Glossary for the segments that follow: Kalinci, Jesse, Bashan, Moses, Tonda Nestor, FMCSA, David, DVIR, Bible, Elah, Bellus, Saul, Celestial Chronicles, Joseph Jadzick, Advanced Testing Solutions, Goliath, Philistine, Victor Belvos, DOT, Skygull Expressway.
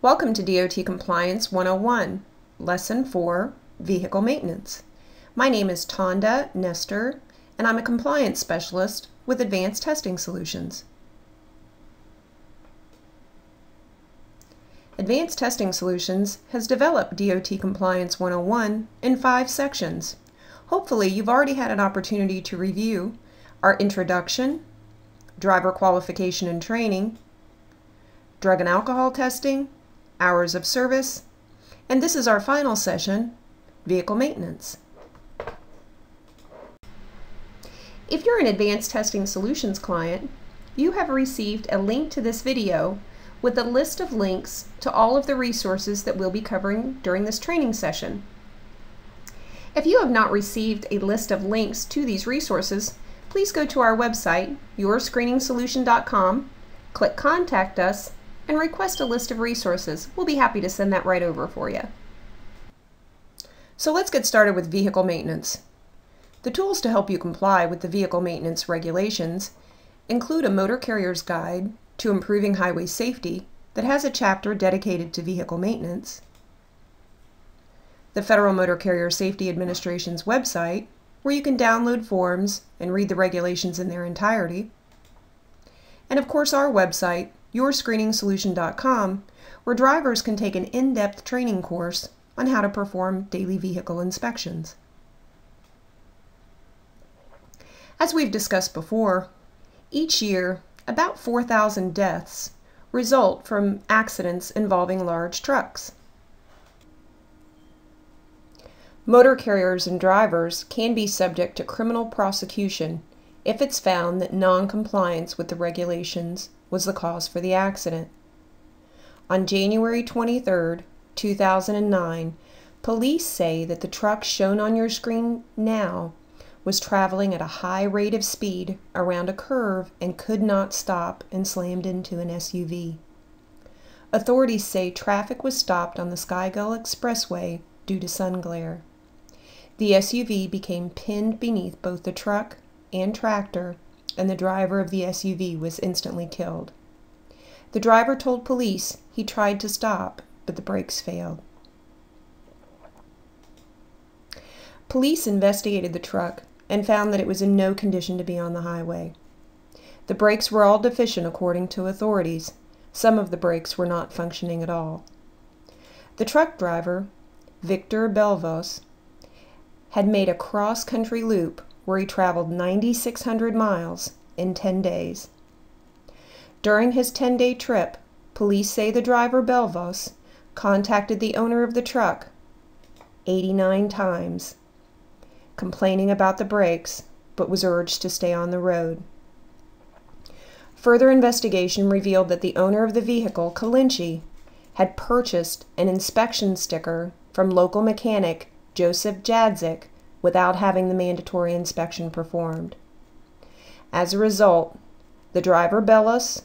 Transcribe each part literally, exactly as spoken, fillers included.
Welcome to D O T Compliance one oh one, Lesson four, Vehicle Maintenance. My name is Tonda Nestor, and I'm a compliance specialist with Advanced Testing Solutions. Advanced Testing Solutions has developed D O T Compliance one oh one in five sections. Hopefully, you've already had an opportunity to review our introduction, driver qualification and training, drug and alcohol testing, hours of service, and this is our final session, vehicle maintenance. If you're an Advanced Testing Solutions client, you have received a link to this video with a list of links to all of the resources that we'll be covering during this training session. If you have not received a list of links to these resources, please go to our website, your screening solution dot com, click Contact Us, and request a list of resources. We'll be happy to send that right over for you. So let's get started with vehicle maintenance. The tools to help you comply with the vehicle maintenance regulations include a motor carrier's guide to improving highway safety that has a chapter dedicated to vehicle maintenance, the Federal Motor Carrier Safety Administration's website, where you can download forms and read the regulations in their entirety, and of course our website, your screening solution dot com, where drivers can take an in-depth training course on how to perform daily vehicle inspections. As we've discussed before, each year about four thousand deaths result from accidents involving large trucks. Motor carriers and drivers can be subject to criminal prosecution if it's found that non-compliance with the regulations was the cause for the accident. On January twenty-third, two thousand nine, police say that the truck shown on your screen now was traveling at a high rate of speed around a curve and could not stop and slammed into an S U V. Authorities say traffic was stopped on the Skygull Expressway due to sun glare. The S U V became pinned beneath both the truck and tractor, and the driver of the S U V was instantly killed. The driver told police he tried to stop, but the brakes failed. Police investigated the truck and found that it was in no condition to be on the highway. The brakes were all deficient according to authorities. Some of the brakes were not functioning at all. The truck driver, Victor Belvos, had made a cross-country loop where he traveled nine thousand six hundred miles in ten days. During his ten-day trip, police say the driver, Belvos, contacted the owner of the truck eighty-nine times, complaining about the brakes, but was urged to stay on the road. Further investigation revealed that the owner of the vehicle, Kalinci, had purchased an inspection sticker from local mechanic Joseph Jadzick without having the mandatory inspection performed. As a result, the driver Bellus,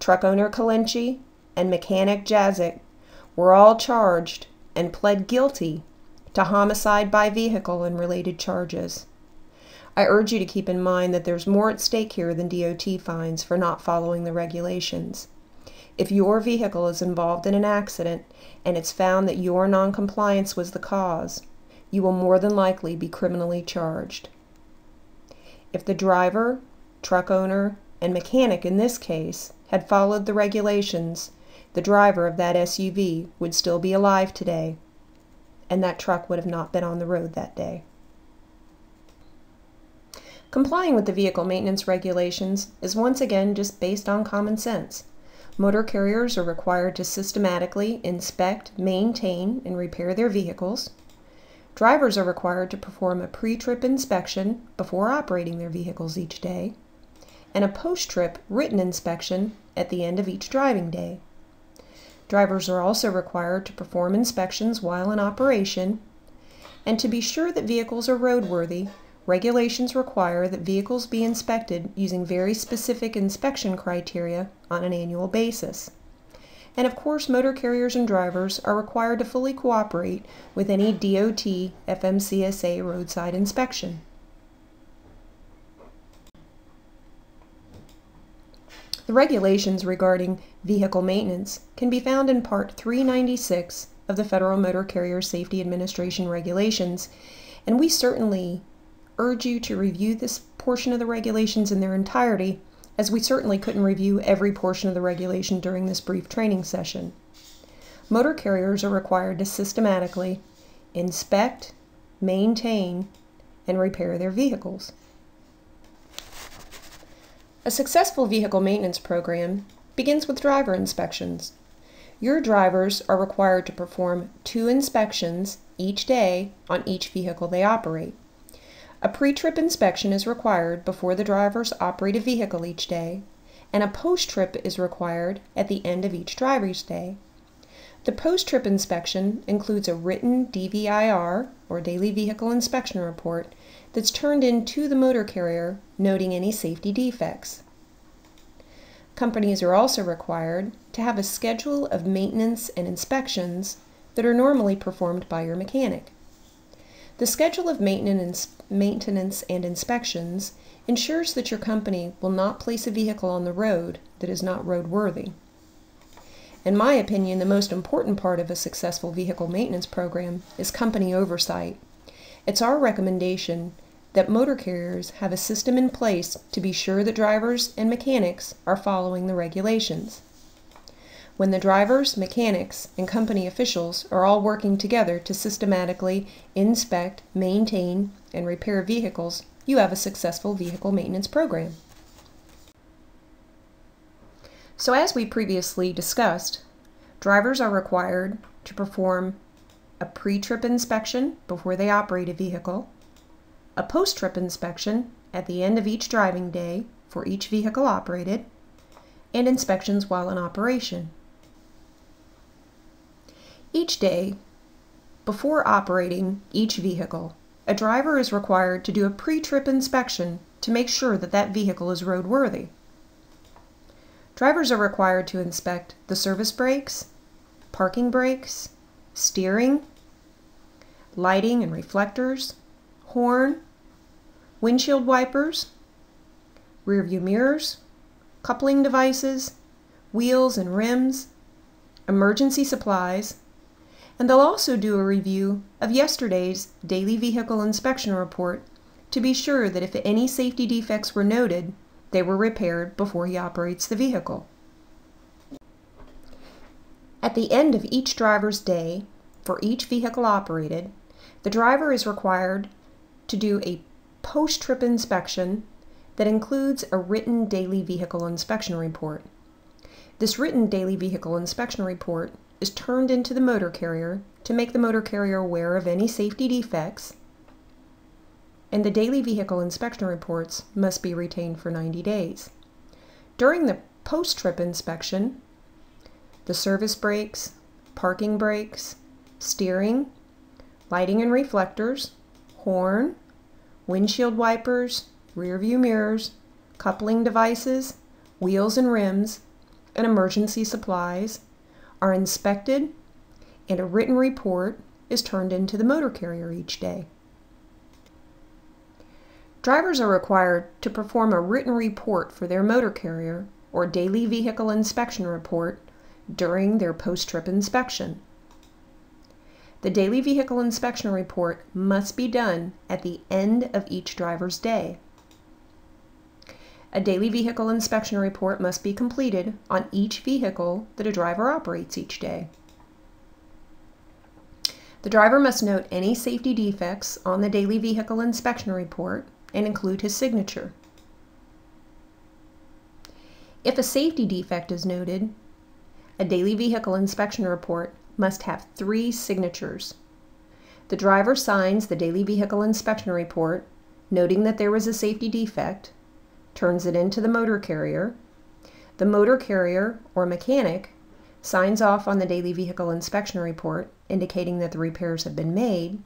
truck owner Kalinci, and mechanic Jadzick were all charged and pled guilty to homicide by vehicle and related charges. I urge you to keep in mind that there's more at stake here than D O T fines for not following the regulations. If your vehicle is involved in an accident and it's found that your noncompliance was the cause, you will more than likely be criminally charged. If the driver, truck owner, and mechanic in this case had followed the regulations, the driver of that S U V would still be alive today, and that truck would have not been on the road that day. Complying with the vehicle maintenance regulations is once again just based on common sense. Motor carriers are required to systematically inspect, maintain, and repair their vehicles. Drivers are required to perform a pre-trip inspection before operating their vehicles each day, and a post-trip written inspection at the end of each driving day. Drivers are also required to perform inspections while in operation, and to be sure that vehicles are roadworthy, regulations require that vehicles be inspected using very specific inspection criteria on an annual basis. And of course, motor carriers and drivers are required to fully cooperate with any D O T F M C S A roadside inspection. The regulations regarding vehicle maintenance can be found in Part three ninety-six of the Federal Motor Carrier Safety Administration regulations, and we certainly urge you to review this portion of the regulations in their entirety, as we certainly couldn't review every portion of the regulation during this brief training session. Motor carriers are required to systematically inspect, maintain, and repair their vehicles. A successful vehicle maintenance program begins with driver inspections. Your drivers are required to perform two inspections each day on each vehicle they operate. A pre-trip inspection is required before the drivers operate a vehicle each day, and a post-trip is required at the end of each driver's day. The post-trip inspection includes a written D V I R, or Daily Vehicle Inspection Report, that's turned in to the motor carrier noting any safety defects. Companies are also required to have a schedule of maintenance and inspections that are normally performed by your mechanic. The schedule of maintenance, maintenance and inspections ensures that your company will not place a vehicle on the road that is not roadworthy. In my opinion, the most important part of a successful vehicle maintenance program is company oversight. It's our recommendation that motor carriers have a system in place to be sure that drivers and mechanics are following the regulations. When the drivers, mechanics, and company officials are all working together to systematically inspect, maintain, and repair vehicles, you have a successful vehicle maintenance program. So as we previously discussed, drivers are required to perform a pre-trip inspection before they operate a vehicle, a post-trip inspection at the end of each driving day for each vehicle operated, and inspections while in operation. Each day, before operating each vehicle, a driver is required to do a pre-trip inspection to make sure that that vehicle is roadworthy. Drivers are required to inspect the service brakes, parking brakes, steering, lighting and reflectors, horn, windshield wipers, rear view mirrors, coupling devices, wheels and rims, emergency supplies, and they'll also do a review of yesterday's Daily Vehicle Inspection Report to be sure that if any safety defects were noted, they were repaired before he operates the vehicle. At the end of each driver's day, for each vehicle operated, the driver is required to do a post-trip inspection that includes a written Daily Vehicle Inspection Report. This written Daily Vehicle Inspection Report is turned into the motor carrier to make the motor carrier aware of any safety defects, and the Daily Vehicle Inspection Reports must be retained for ninety days. During the post-trip inspection, the service brakes, parking brakes, steering, lighting and reflectors, horn, windshield wipers, rear view mirrors, coupling devices, wheels and rims, and emergency supplies are inspected, and a written report is turned in to the motor carrier each day. Drivers are required to perform a written report for their motor carrier or Daily Vehicle Inspection Report during their post-trip inspection. The Daily Vehicle Inspection Report must be done at the end of each driver's day. A Daily Vehicle Inspection Report must be completed on each vehicle that a driver operates each day. The driver must note any safety defects on the Daily Vehicle Inspection Report and include his signature. If a safety defect is noted, a Daily Vehicle Inspection Report must have three signatures. The driver signs the Daily Vehicle Inspection Report, noting that there was a safety defect, turns it in to the motor carrier. The motor carrier, or mechanic, signs off on the Daily Vehicle Inspection Report, indicating that the repairs have been made,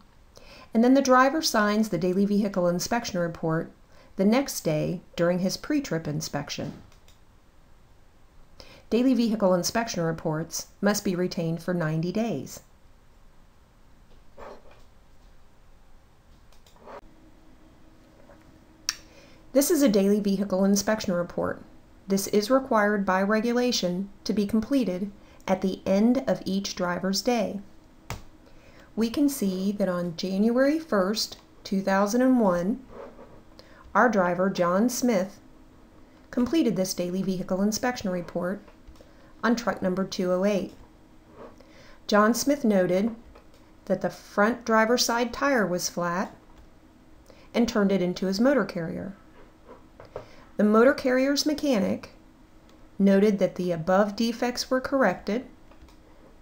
and then the driver signs the Daily Vehicle Inspection Report the next day during his pre-trip inspection. Daily Vehicle Inspection Reports must be retained for ninety days. This is a Daily Vehicle Inspection Report. This is required by regulation to be completed at the end of each driver's day. We can see that on January first, two thousand one, our driver, John Smith, completed this daily vehicle inspection report on truck number two oh eight. John Smith noted that the front driver's side tire was flat and turned it into his motor carrier. The motor carrier's mechanic noted that the above defects were corrected,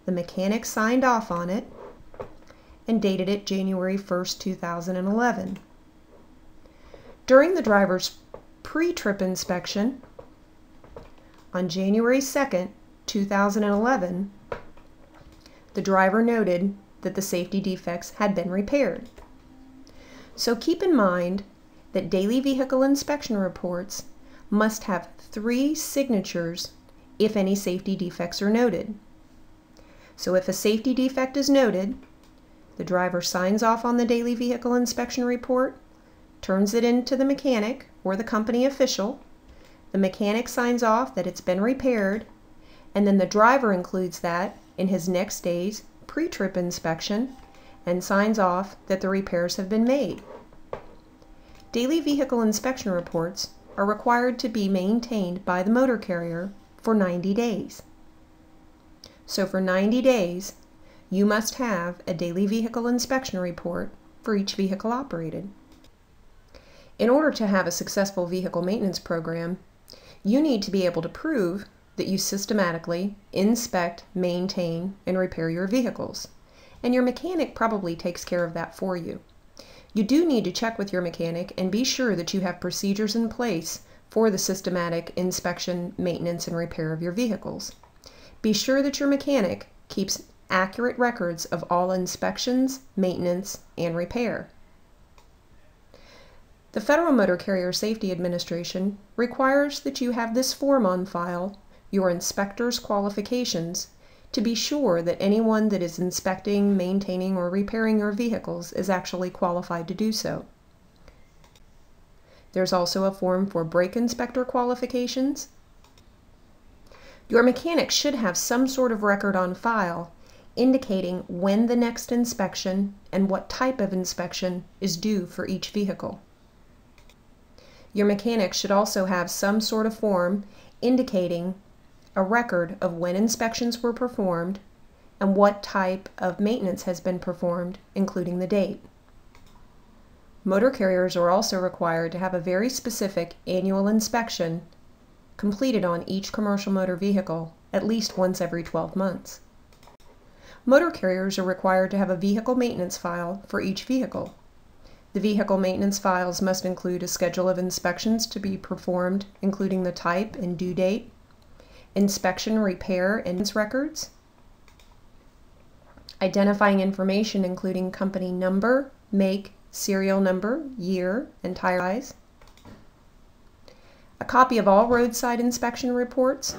the mechanic signed off on it, and dated it January first, two thousand eleven. During the driver's pre-trip inspection on January second, two thousand eleven, the driver noted that the safety defects had been repaired. So keep in mind that daily vehicle inspection reports must have three signatures if any safety defects are noted. So if a safety defect is noted, the driver signs off on the daily vehicle inspection report, turns it in to the mechanic or the company official, the mechanic signs off that it's been repaired, and then the driver includes that in his next day's pre-trip inspection and signs off that the repairs have been made. Daily vehicle inspection reports are required to be maintained by the motor carrier for ninety days. So for ninety days, you must have a daily vehicle inspection report for each vehicle operated. In order to have a successful vehicle maintenance program, you need to be able to prove that you systematically inspect, maintain, and repair your vehicles. And your mechanic probably takes care of that for you. You do need to check with your mechanic and be sure that you have procedures in place for the systematic inspection, maintenance, and repair of your vehicles. Be sure that your mechanic keeps accurate records of all inspections, maintenance, and repair. The Federal Motor Carrier Safety Administration requires that you have this form on file, your inspector's qualifications, to be sure that anyone that is inspecting, maintaining, or repairing your vehicles is actually qualified to do so. There's also a form for brake inspector qualifications. Your mechanic should have some sort of record on file indicating when the next inspection and what type of inspection is due for each vehicle. Your mechanic should also have some sort of form indicating a record of when inspections were performed and what type of maintenance has been performed, including the date. Motor carriers are also required to have a very specific annual inspection completed on each commercial motor vehicle at least once every twelve months. Motor carriers are required to have a vehicle maintenance file for each vehicle. The vehicle maintenance files must include a schedule of inspections to be performed, including the type and due date, inspection, repair, and records, identifying information including company number, make, serial number, year, and tire size, a copy of all roadside inspection reports.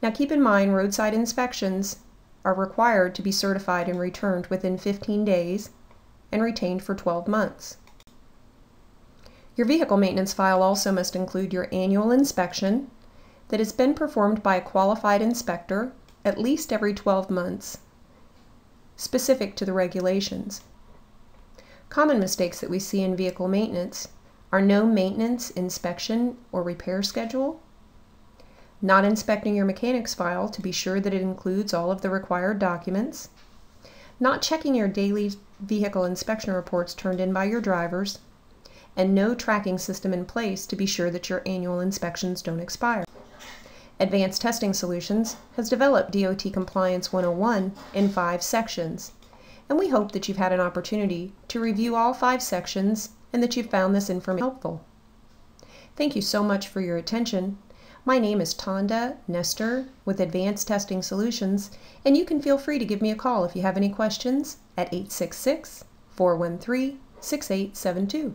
Now keep in mind, roadside inspections are required to be certified and returned within fifteen days and retained for twelve months. Your vehicle maintenance file also must include your annual inspection that has been performed by a qualified inspector at least every twelve months, specific to the regulations. Common mistakes that we see in vehicle maintenance are no maintenance, inspection, or repair schedule, not inspecting your mechanic's file to be sure that it includes all of the required documents, not checking your daily vehicle inspection reports turned in by your drivers, and no tracking system in place to be sure that your annual inspections don't expire. Advanced Testing Solutions has developed D O T Compliance one oh one in five sections, and we hope that you've had an opportunity to review all five sections and that you've found this information helpful. Thank you so much for your attention. My name is Tonda Nestor with Advanced Testing Solutions, and you can feel free to give me a call if you have any questions at eight six six, four one three, six eight seven two.